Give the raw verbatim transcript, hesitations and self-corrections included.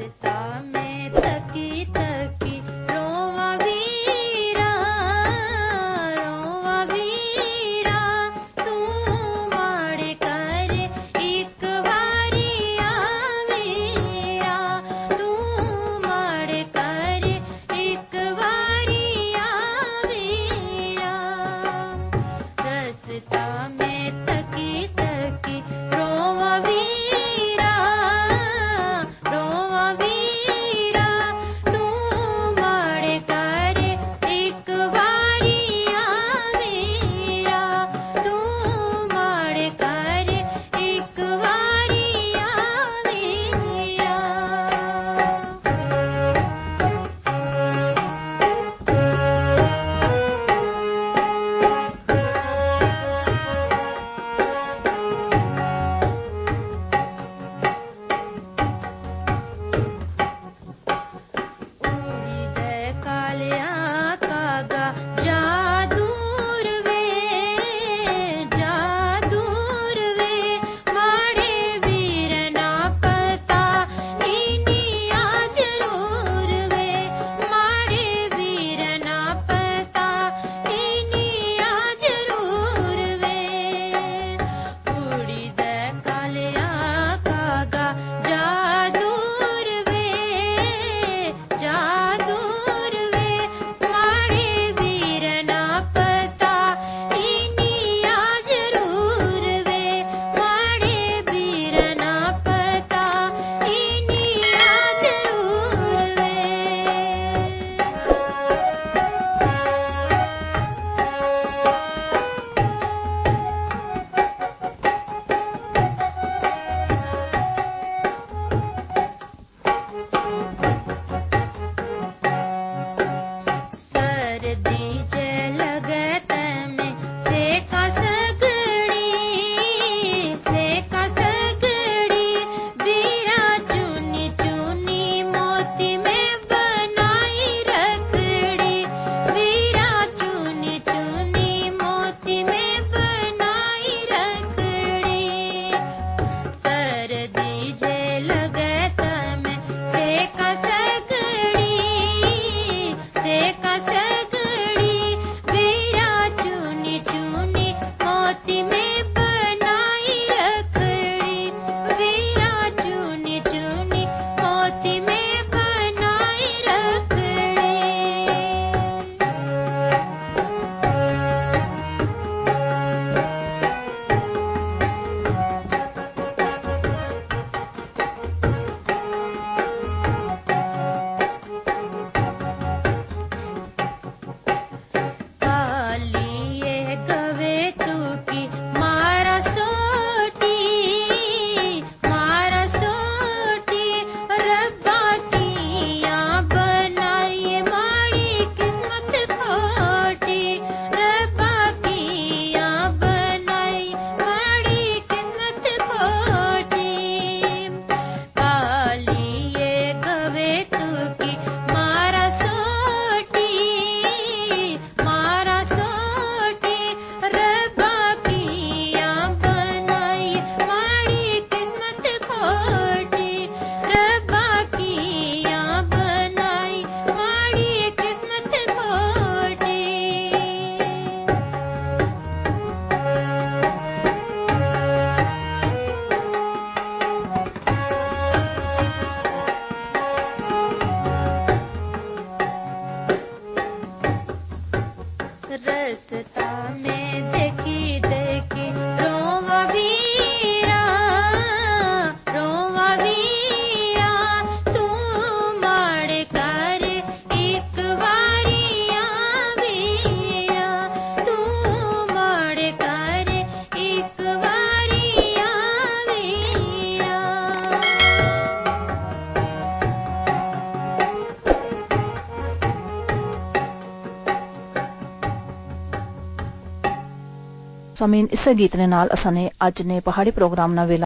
रास्ता में थकी थकी रोवां वीरा रोवां वीरा तू माड़े कर एक वारी आवेरा तू माड़े कर एक वारी आवेरा रास्ता में थकी थकी रोवां वीरा रोवां वीरा तू माड़े कर एक वारी आवेरा तू माड़े कर एक वारी आवेरा। रास्ता में देखी देखी रोवां वीरा रोवां वीरा तू माड़े कर एक वारी आवेरा तू माड़े कर एक वारी आवेरा। सामीन इस गीत ने नाल असां ने अज ने पहाड़ी प्रोग्राम ना वेला